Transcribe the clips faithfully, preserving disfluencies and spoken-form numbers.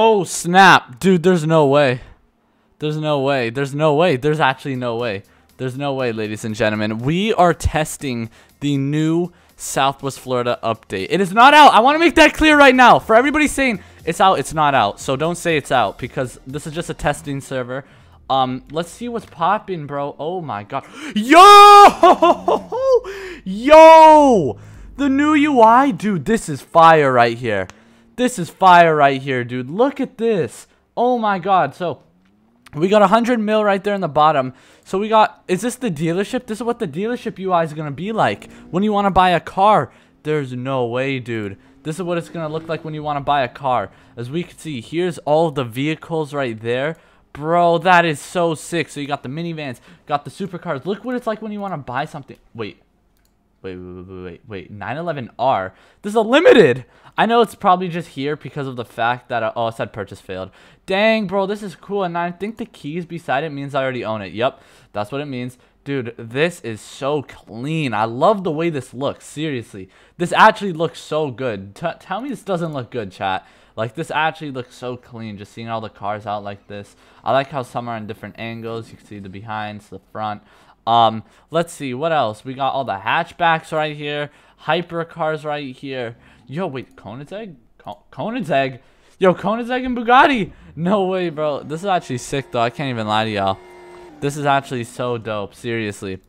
Oh, snap. Dude, there's no way. There's no way. There's no way. There's actually no way. There's no way, ladies and gentlemen. We are testing the new Southwest Florida update. It is not out. I want to make that clear right now. For everybody saying it's out, it's not out. So don't say it's out because this is just a testing server. Um, let's see what's popping, bro. Oh, my God. Yo! Yo! The new U I? Dude, this is fire right here. This is fire right here, dude. Look at this. Oh, my God. So we got one hundred mil right there in the bottom. So we got, is this the dealership? This is what the dealership U I is going to be like when you want to buy a car. There's no way, dude. This is what it's going to look like when you want to buy a car. As we can see, here's all the vehicles right there. Bro, that is so sick. So you got the minivans, got the supercars. Look what it's like when you want to buy something. Wait. Wait, wait, wait, wait, wait, nine eleven R. This is a limited. I know it's probably just here because of the fact that, I, oh, it said purchase failed. Dang, bro, this is cool. And I think the keys beside it means I already own it. Yep, that's what it means. Dude, this is so clean. I love the way this looks. Seriously, this actually looks so good. T- tell me this doesn't look good, chat. Like, this actually looks so clean, just seeing all the cars out like this. I like how some are in different angles. You can see the behinds, the front. Um, let's see, what else? We got all the hatchbacks right here. Hyper cars right here. Yo, wait, Koenigsegg? Ko Koenigsegg? Yo, Koenigsegg and Bugatti! No way, bro. This is actually sick, though. I can't even lie to y'all. This is actually so dope, seriously.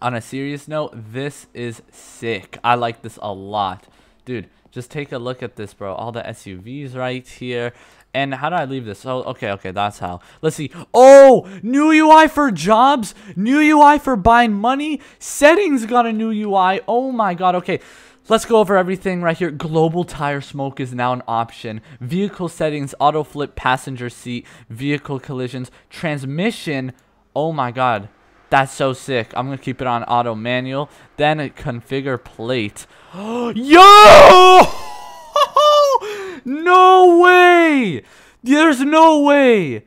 On a serious note, this is sick. I like this a lot. Dude, just take a look at this, bro. All the S U Vs right here. And how do I leave this? Oh, okay, okay, that's how. Let's see. Oh, new U I for jobs, new U I for buying money. Settings got a new U I. Oh my God, okay. Let's go over everything right here. Global tire smoke is now an option. Vehicle settings, auto flip, passenger seat, vehicle collisions, transmission. Oh my God, that's so sick. I'm gonna keep it on auto manual. Then configure plate. Yo! No way! There's no way!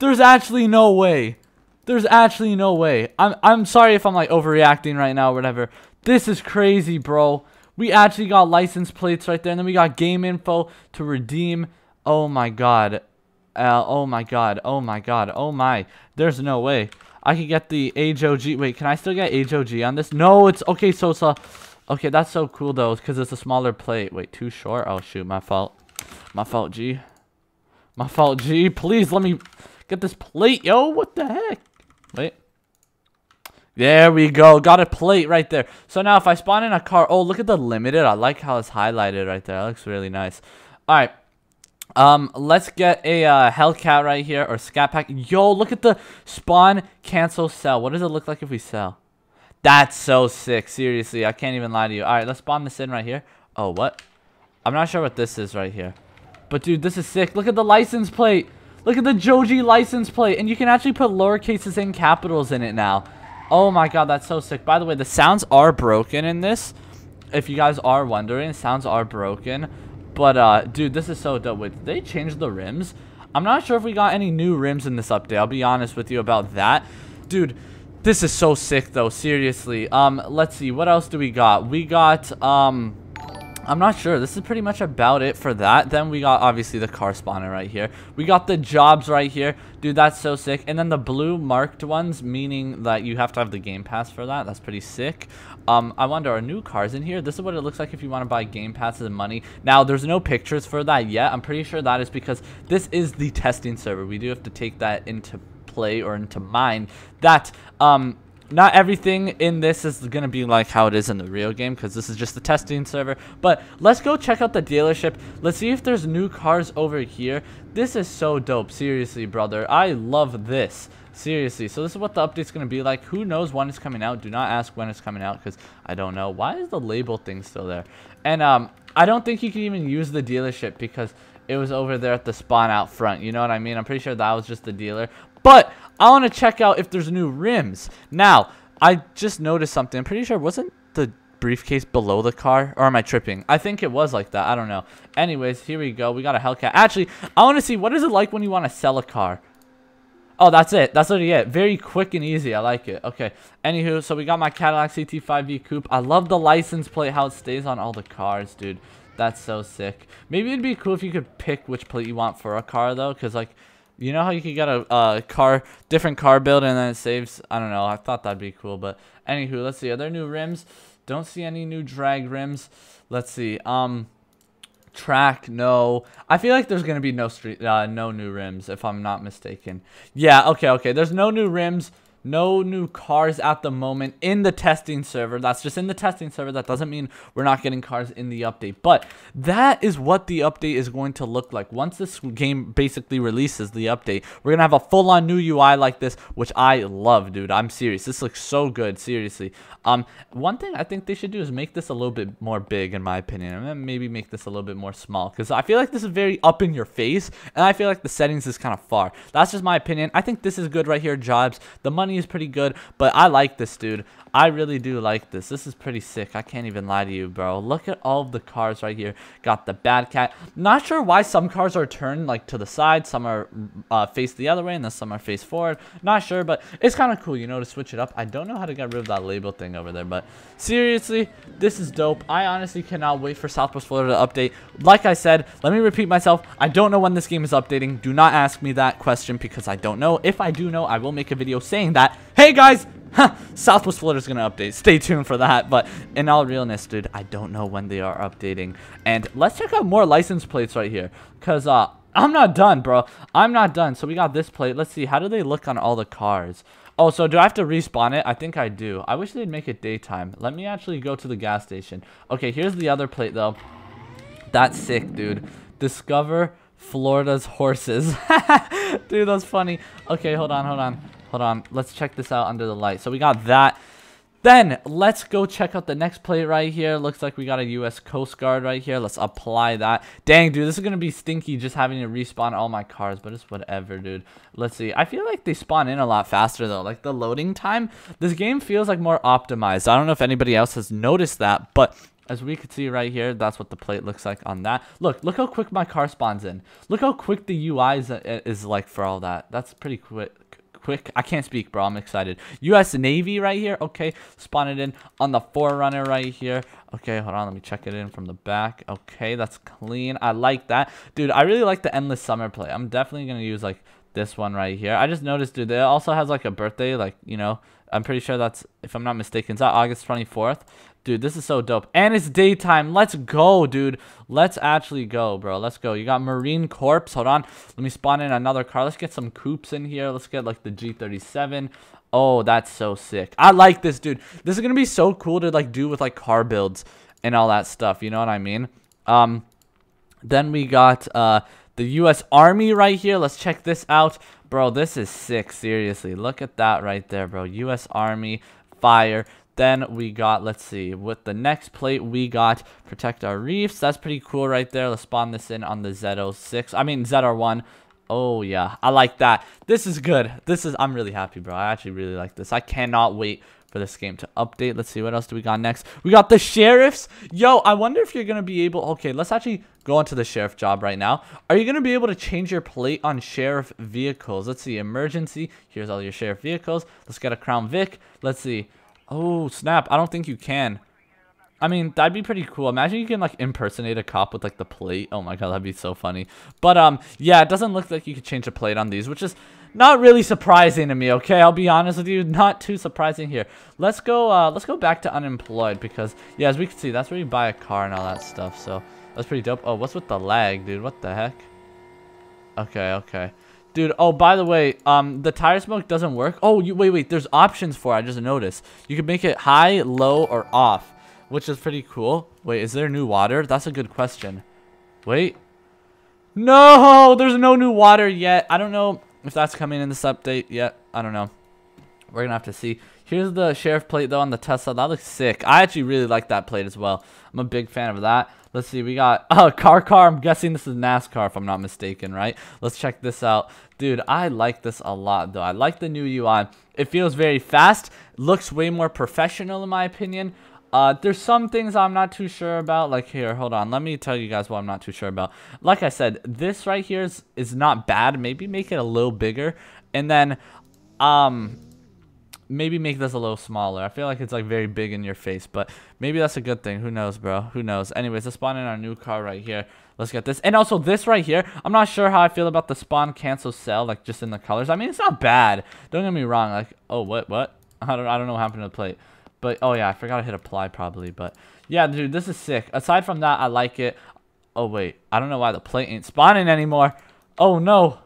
There's actually no way. There's actually no way. I'm, I'm sorry if I'm like overreacting right now or whatever. This is crazy, bro. We actually got license plates right there. And then we got game info to redeem. Oh my God. Uh, oh my God. Oh my God. Oh my. There's no way. I could get the H O G. Wait, can I still get H O G on this? No, it's okay, Sosa. Okay, that's so cool though because it's a smaller plate. Wait, too short? Oh shoot, my fault. My fault, G. My fault, G. Please let me get this plate, yo. What the heck? Wait. There we go. Got a plate right there. So now if I spawn in a car. Oh, look at the limited. I like how it's highlighted right there. That looks really nice. All right. Um, let's get a uh, Hellcat right here or Scat Pack. Yo, look at the spawn, cancel, sell. What does it look like if we sell? That's so sick. Seriously, I can't even lie to you. All right, let's spawn this in right here. Oh, what? I'm not sure what this is right here. But, dude, this is sick. Look at the license plate. Look at the Joji license plate. And you can actually put lower cases and capitals in it now. Oh, my God. That's so sick. By the way, the sounds are broken in this. If you guys are wondering, sounds are broken. But, uh, dude, this is so dope. Wait, did they change the rims? I'm not sure if we got any new rims in this update. I'll be honest with you about that. Dude, this is so sick, though. Seriously. Um, let's see. What else do we got? We got, um... I'm not sure. This is pretty much about it for that. Then we got, obviously, the car spawner right here. We got the jobs right here. Dude, that's so sick. And then the blue marked ones, meaning that you have to have the game pass for that. That's pretty sick. Um, I wonder, are new cars in here? This is what it looks like if you want to buy game passes and money. Now, there's no pictures for that yet. I'm pretty sure that is because this is the testing server. We do have to take that into play or into mind that... um. Not everything in this is going to be like how it is in the real game because this is just the testing server. But let's go check out the dealership. Let's see if there's new cars over here. This is so dope. Seriously, brother. I love this. Seriously. So this is what the update's going to be like. Who knows when it's coming out? Do not ask when it's coming out because I don't know. Why is the label thing still there? And um, I don't think you can even use the dealership because it was over there at the spawn out front. You know what I mean? I'm pretty sure that was just the dealer. But I want to check out if there's new rims. Now, I just noticed something. I'm pretty sure wasn't the briefcase below the car? Or am I tripping? I think it was like that. I don't know. Anyways, here we go. We got a Hellcat. Actually, I want to see what is it like when you want to sell a car. Oh, that's it. That's literally it. Very quick and easy. I like it. Okay. Anywho, so we got my Cadillac C T five V Coupe. I love the license plate, how it stays on all the cars, dude. That's so sick. Maybe it'd be cool if you could pick which plate you want for a car, though, because, like, you know how you can get a uh, car, different car build, and then it saves? I don't know. I thought that'd be cool, but anywho, let's see. Are there new rims? Don't see any new drag rims. Let's see. Um, track, no. I feel like there's gonna be no street, uh, no new rims, if I'm not mistaken. Yeah. Okay. Okay. There's no new rims. No new cars at the moment in the testing server. That's just in the testing server. That doesn't mean we're not getting cars in the update. But that is what the update is going to look like. Once this game basically releases the update, we're going to have a full-on new U I like this, which I love, dude. I'm serious. This looks so good, seriously. Um, one thing I think they should do is make this a little bit more big, in my opinion. And then maybe make this a little bit more small, because I feel like this is very up in your face, and I feel like the settings is kind of far. That's just my opinion. I think this is good right here, Jobs. The money is pretty good, but I like this, dude. I really do like this. This is pretty sick. I can't even lie to you, bro. Look at all the cars right here. Got the bad cat. Not sure why some cars are turned like to the side, some are uh, faced the other way, and then some are faced forward. Not sure, but it's kind of cool, you know, to switch it up. I don't know how to get rid of that label thing over there, but seriously, this is dope. I honestly cannot wait for Southwest Florida to update. Like I said, let me repeat myself. I don't know when this game is updating. Do not ask me that question, because I don't know. If I do know, I will make a video saying that. That. Hey guys, huh, Southwest Florida is gonna update. Stay tuned for that. But in all realness, dude, I don't know when they are updating. And let's check out more license plates right here, cause uh, I'm not done, bro. I'm not done. So we got this plate. Let's see, how do they look on all the cars? Oh, so do I have to respawn it? I think I do. I wish they'd make it daytime. Let me actually go to the gas station. Okay, here's the other plate though. That's sick, dude. Discover Florida's horses. Dude, that's funny. Okay, hold on, hold on. Hold on, let's check this out under the light. So we got that. Then let's go check out the next plate right here. Looks like we got a U S Coast Guard right here. Let's apply that. Dang, dude, this is going to be stinky just having to respawn all my cars, but it's whatever, dude. Let's see. I feel like they spawn in a lot faster, though. Like, the loading time, this game feels like more optimized. I don't know if anybody else has noticed that, but as we can see right here, that's what the plate looks like on that. Look, look how quick my car spawns in. Look how quick the U I is, is like for all that. That's pretty quick. Quick, I can't speak, bro. I'm excited. U S Navy right here. Okay, spawn it in on the Forerunner right here. Okay, hold on. Let me check it in from the back. Okay, that's clean. I like that. Dude, I really like the Endless Summer play. I'm definitely going to use, like, this one right here. I just noticed, dude, it also has, like, a birthday. Like, you know, I'm pretty sure that's, if I'm not mistaken, is that August twenty-fourth? Dude, this is so dope. And it's daytime. Let's go, dude. Let's actually go, bro. Let's go. You got Marine Corps. Hold on. Let me spawn in another car. Let's get some coupes in here. Let's get, like, the G thirty-seven. Oh, that's so sick. I like this, dude. This is going to be so cool to, like, do with, like, car builds and all that stuff. You know what I mean? Um, then we got uh, the U S Army right here. Let's check this out. Bro, this is sick. Seriously. Look at that right there, bro. U S Army. Fire. Then we got, let's see, with the next plate, we got Protect Our Reefs. That's pretty cool right there. Let's spawn this in on the Z oh six. I mean, Z R one. Oh, yeah. I like that. This is good. This is, I'm really happy, bro. I actually really like this. I cannot wait for this game to update. Let's see, what else do we got next? We got the sheriffs. Yo, I wonder if you're going to be able, okay, let's actually go on to the sheriff job right now. Are you going to be able to change your plate on sheriff vehicles? Let's see, emergency. Here's all your sheriff vehicles. Let's get a Crown Vic. Let's see. Oh, snap. I don't think you can. I mean, that'd be pretty cool. Imagine you can, like, impersonate a cop with, like, the plate. Oh, my God. That'd be so funny. But, um, yeah, it doesn't look like you could change the plate on these, which is not really surprising to me, okay? I'll be honest with you. Not too surprising here. Let's go, uh, let's go back to unemployed because, yeah, as we can see, that's where you buy a car and all that stuff. So, that's pretty dope. Oh, what's with the lag, dude? What the heck? Okay, okay. Dude, oh, by the way, um, the tire smoke doesn't work. Oh, you wait, wait, there's options for it, I just noticed. You can make it high, low, or off, which is pretty cool. Wait, is there new water? That's a good question. Wait. No, there's no new water yet. I don't know if that's coming in this update yet. I don't know. We're going to have to see. Here's the sheriff plate, though, on the Tesla. That looks sick. I actually really like that plate as well. I'm a big fan of that. Let's see. We got a uh, car car. I'm guessing this is NASCAR, if I'm not mistaken, right? Let's check this out. Dude, I like this a lot, though. I like the new U I. It feels very fast. Looks way more professional, in my opinion. Uh, there's some things I'm not too sure about. Like, here, hold on. Let me tell you guys what I'm not too sure about. Like I said, this right here is, is not bad. Maybe make it a little bigger. And then, um... maybe make this a little smaller. I feel like it's like very big in your face, but maybe that's a good thing. Who knows, bro? Who knows? Anyways, let's spawn in our new car right here. Let's get this. And also this right here, I'm not sure how I feel about the spawn cancel sell, like just in the colors. I mean, it's not bad. Don't get me wrong. Like, oh, what, what? I don't, I don't know what happened to the plate. But, oh yeah, I forgot to hit apply probably. But, yeah, dude, this is sick. Aside from that, I like it. Oh, wait. I don't know why the plate ain't spawning anymore. Oh, no.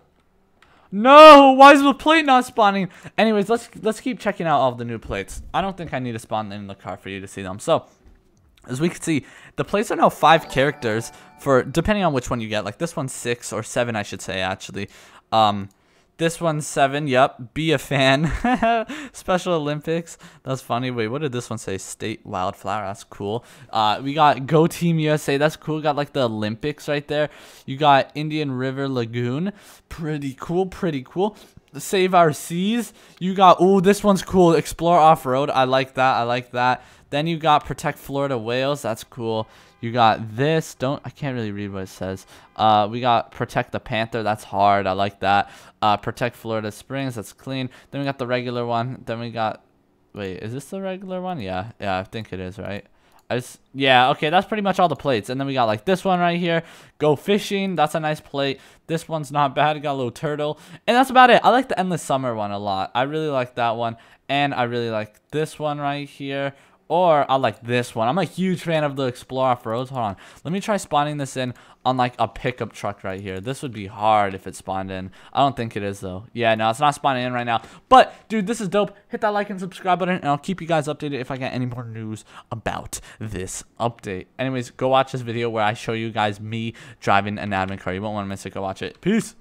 No, why is the plate not spawning? Anyways, let's let's keep checking out all of the new plates. I don't think I need to spawn in the car for you to see them. So, as we can see, the plates are now five characters for, depending on which one you get. Like, this one's six or seven, I should say, actually. Um... This one's seven, yep, be a fan, Special Olympics, that's funny. Wait, what did this one say? State Wildflower, that's cool. Uh, we got Go Team U S A, that's cool, we got like the Olympics right there. You got Indian River Lagoon, pretty cool, pretty cool. Save Our Seas, you got, ooh, this one's cool, Explore Off-Road, I like that, I like that. Then you got Protect Florida Whales, that's cool. You got this, don't, I can't really read what it says. Uh, we got Protect the Panther, that's hard, I like that. Uh, Protect Florida Springs, that's clean. Then we got the regular one, then we got, wait, is this the regular one? Yeah, yeah, I think it is, right? I just, yeah, okay, that's pretty much all the plates. And then we got like this one right here, Go Fishing, that's a nice plate. This one's not bad, got a little turtle. And that's about it, I like the Endless Summer one a lot. I really like that one, and I really like this one right here. Or I like this one. I'm a huge fan of the Explore Off-Roads. Hold on. Let me try spawning this in on like a pickup truck right here. This would be hard if it spawned in. I don't think it is though. Yeah, no, it's not spawning in right now. But dude, this is dope. Hit that like and subscribe button and I'll keep you guys updated if I get any more news about this update. Anyways, go watch this video where I show you guys me driving an admin car. You won't want to miss it. Go watch it. Peace.